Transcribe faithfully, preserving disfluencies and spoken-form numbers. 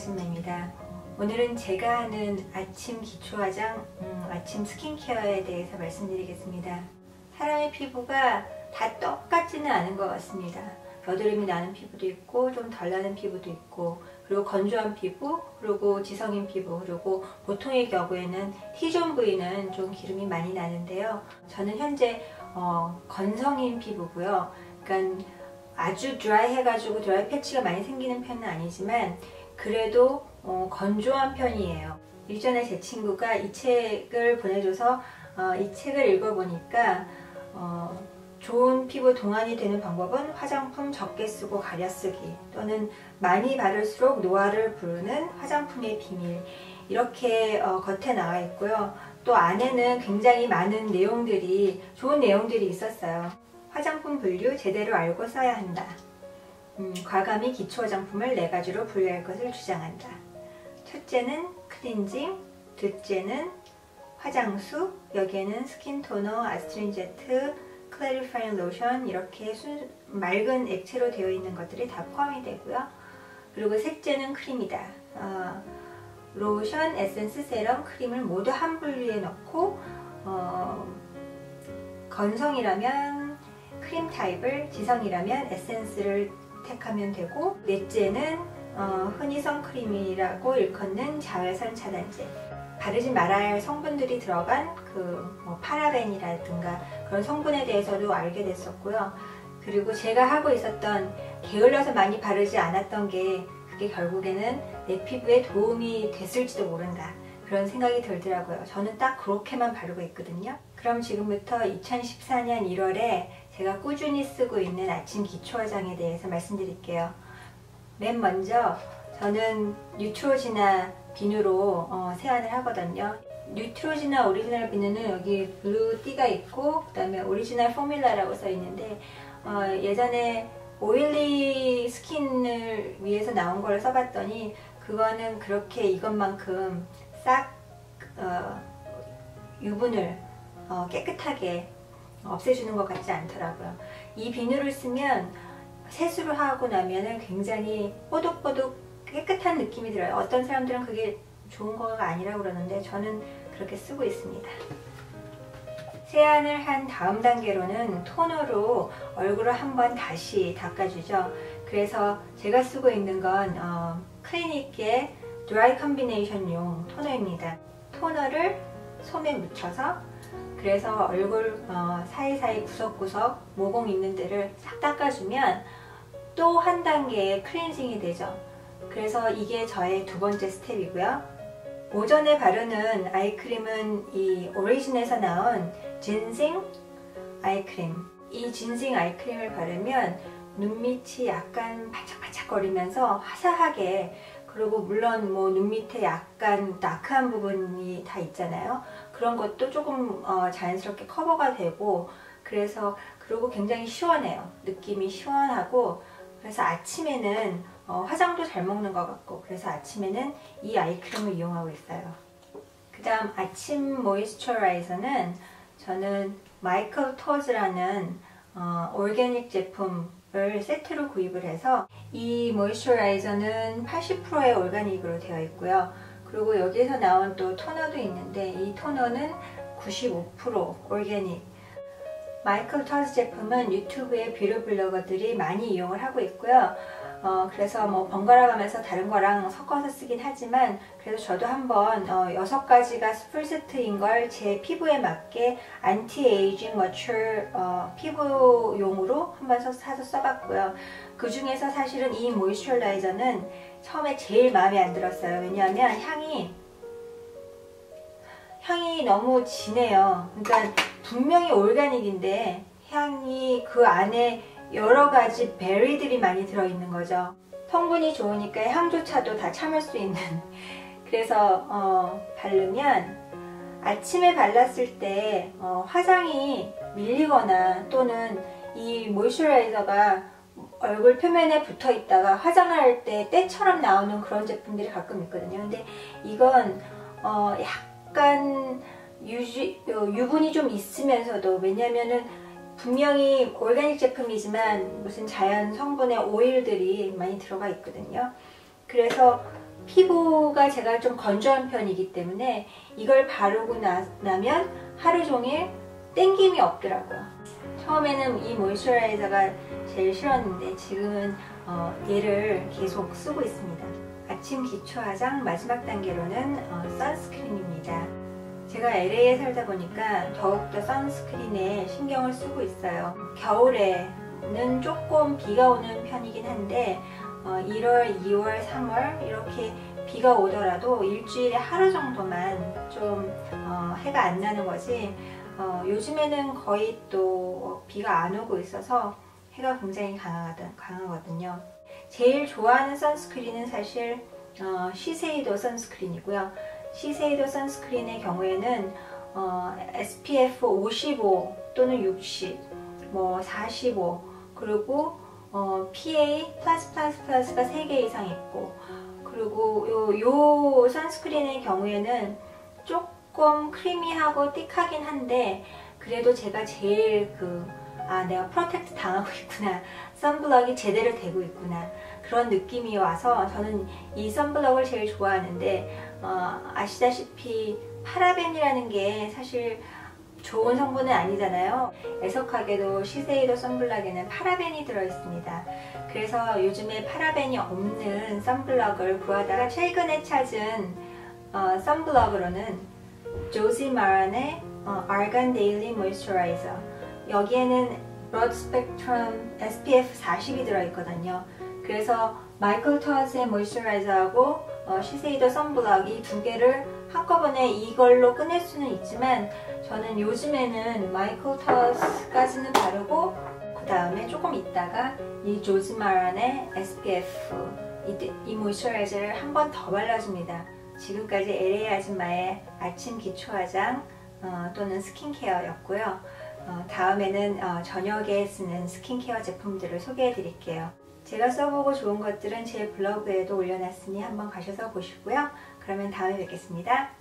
신나입니다. 오늘은 제가 하는 아침 기초화장, 음, 아침 스킨케어에 대해서 말씀드리겠습니다. 사람의 피부가 다 똑같지는 않은 것 같습니다. 여드름이 나는 피부도 있고 좀 덜 나는 피부도 있고, 그리고 건조한 피부, 그리고 지성인 피부, 그리고 보통의 경우에는 T존 부위는 좀 기름이 많이 나는데요. 저는 현재 어, 건성인 피부고요. 그러니까 아주 드라이해가지고 드라이 패치가 많이 생기는 편은 아니지만 그래도 어, 건조한 편이에요. 일전에 제 친구가 이 책을 보내줘서 어, 이 책을 읽어보니까 어, 좋은 피부 동안이 되는 방법은 화장품 적게 쓰고 가려 쓰기, 또는 많이 바를수록 노화를 부르는 화장품의 비밀, 이렇게 어, 겉에 나와 있고요. 또 안에는 굉장히 많은 내용들이, 좋은 내용들이 있었어요. 화장품 분류 제대로 알고 써야 한다. 음, 과감히 기초 화장품을 네 가지로 분류할 것을 주장한다. 첫째는 클렌징, 둘째는 화장수, 여기에는 스킨토너, 아스트린제트, 클래리파잉 로션, 이렇게 순, 맑은 액체로 되어 있는 것들이 다 포함이 되고요. 그리고 셋째는 크림이다. 어, 로션, 에센스, 세럼, 크림을 모두 한 분류에 넣고 어, 건성이라면 크림 타입을, 지성이라면 에센스를 택하면 되고, 넷째는 어, 흔히 선크림이라고 일컫는 자외선 차단제, 바르지 말아야 할 성분들이 들어간 그 뭐 파라벤이라든가 그런 성분에 대해서도 알게 됐었고요. 그리고 제가 하고 있었던, 게을러서 많이 바르지 않았던 게 그게 결국에는 내 피부에 도움이 됐을지도 모른다, 그런 생각이 들더라고요. 저는 딱 그렇게만 바르고 있거든요. 그럼 지금부터 이천십사년 일월에 제가 꾸준히 쓰고 있는 아침 기초 화장에 대해서 말씀드릴게요. 맨 먼저 저는 뉴트로지나 비누로 어, 세안을 하거든요. 뉴트로지나 오리지널 비누는 여기 블루 띠가 있고, 그 다음에 오리지널 포뮬라라고 써 있는데, 어, 예전에 오일리 스킨을 위해서 나온 걸 써봤더니 그거는 그렇게 이것만큼 싹 어, 유분을 어, 깨끗하게 없애주는 것 같지 않더라고요. 이 비누를 쓰면 세수를 하고 나면은 굉장히 뽀득뽀득 깨끗한 느낌이 들어요. 어떤 사람들은 그게 좋은 거가 아니라고 그러는데 저는 그렇게 쓰고 있습니다. 세안을 한 다음 단계로는 토너로 얼굴을 한번 다시 닦아주죠. 그래서 제가 쓰고 있는 건 어, 클리닉의 드라이 컴비네이션용 토너입니다. 토너를 솜에 묻혀서, 그래서 얼굴 어, 사이사이 구석구석 모공 있는 데를 싹 닦아주면 또 한 단계의 클렌징이 되죠. 그래서 이게 저의 두 번째 스텝이고요. 오전에 바르는 아이크림은 이 오리진에서 나온 진싱 아이크림. 이 진싱 아이크림을 바르면 눈밑이 약간 반짝반짝거리면서 화사하게, 그리고 물론 뭐 눈밑에 약간 다크한 부분이 다 있잖아요. 그런 것도 조금 어 자연스럽게 커버가 되고, 그래서 그리고 굉장히 시원해요. 느낌이 시원하고, 그래서 아침에는 어, 화장도 잘 먹는 것 같고, 그래서 아침에는 이 아이크림을 이용하고 있어요. 그 다음 아침 모이스처라이저는 저는 마이클 토드라는 어, 올게닉 제품을 세트로 구입을 해서, 이 모이스처라이저는 팔십 퍼센트의 올가닉으로 되어 있고요. 그리고 여기에서 나온 또 토너도 있는데 이 토너는 구십오 퍼센트 올게닉. 마이클 토드 제품은 유튜브에 뷰러 블로거들이 많이 이용을 하고 있고요. 어, 그래서 뭐 번갈아가면서 다른 거랑 섞어서 쓰긴 하지만, 그래서 저도 한번 어, 여섯 가지가 풀 세트인 걸 제 피부에 맞게 안티 에이징 머추얼 어, 피부용으로 한번 서, 사서 써봤고요. 그 중에서 사실은 이 모이스처라이저는 처음에 제일 마음에 안 들었어요. 왜냐하면 향이 향이 너무 진해요. 그러니까 분명히 올가닉인데 향이 그 안에 여러가지 베리들이 많이 들어있는 거죠. 성분이 좋으니까 향조차도 다 참을 수 있는, 그래서 어, 바르면 아침에 발랐을 때 어, 화장이 밀리거나, 또는 이 모이스처라이저가 얼굴 표면에 붙어 있다가 화장을 할 때 때처럼 나오는 그런 제품들이 가끔 있거든요. 근데 이건 어, 약간 유지, 유분이 좀 있으면서도, 왜냐면은 분명히 올가닉 제품이지만 무슨 자연 성분의 오일들이 많이 들어가 있거든요. 그래서 피부가 제가 좀 건조한 편이기 때문에 이걸 바르고 나, 나면 하루 종일 땡김이 없더라고요. 처음에는 이 모이스처라이저가 제일 싫었는데 지금은 어, 얘를 계속 쓰고 있습니다. 아침 기초 화장 마지막 단계로는 어, 선스크린입니다. 제가 엘에이에 살다 보니까 더욱더 선스크린에 신경을 쓰고 있어요. 겨울에는 조금 비가 오는 편이긴 한데 어, 일월, 이월, 삼월 이렇게 비가 오더라도 일주일에 하루 정도만 좀 어, 해가 안 나는 거지 어, 요즘에는 거의 또 비가 안 오고 있어서 해가 굉장히 강하거든요. 제일 좋아하는 선스크린은 사실 어, 시세이도 선스크린이고요. 시세이도 선스크린의 경우에는 어, 에스피에프 오십오 또는 육십, 뭐 사십오, 그리고 어, 피에이 플러스 플러스가 세 개 이상 있고, 그리고 요, 요 선스크린의 경우에는 조금 크리미하고 띡하긴 한데 그래도 제가 제일 그 아 내가 프로텍트 당하고 있구나, 선블럭이 제대로 되고 있구나, 그런 느낌이 와서 저는 이 선블럭을 제일 좋아하는데 어, 아시다시피 파라벤이라는 게 사실 좋은 성분은 아니잖아요. 애석하게도 시세이도 선블럭에는 파라벤이 들어있습니다. 그래서 요즘에 파라벤이 없는 선블럭을 구하다가 최근에 찾은 어, 선블럭으로는 조지마란의 어, Argan 데일리 모이스처라이저, 여기에는 브로드 스펙트럼 에스피에프 사십이 들어있거든요. 그래서 마이클 터드의 모이스처라이저하고 어, 시세이도 선블럭 이 두 개를 한꺼번에 이걸로 끝낼 수는 있지만 저는 요즘에는 마이클 터스까지는 바르고 그 다음에 조금 있다가 이 조지마란의 에스피에프 이, 이 모이스처라이저를 한 번 더 발라줍니다. 지금까지 엘에이 아줌마의 아침 기초화장 어, 또는 스킨케어였고요. 어, 다음에는 어, 저녁에 쓰는 스킨케어 제품들을 소개해 드릴게요. 제가 써보고 좋은 것들은 제 블로그에도 올려놨으니 한번 가셔서 보시고요. 그러면 다음에 뵙겠습니다.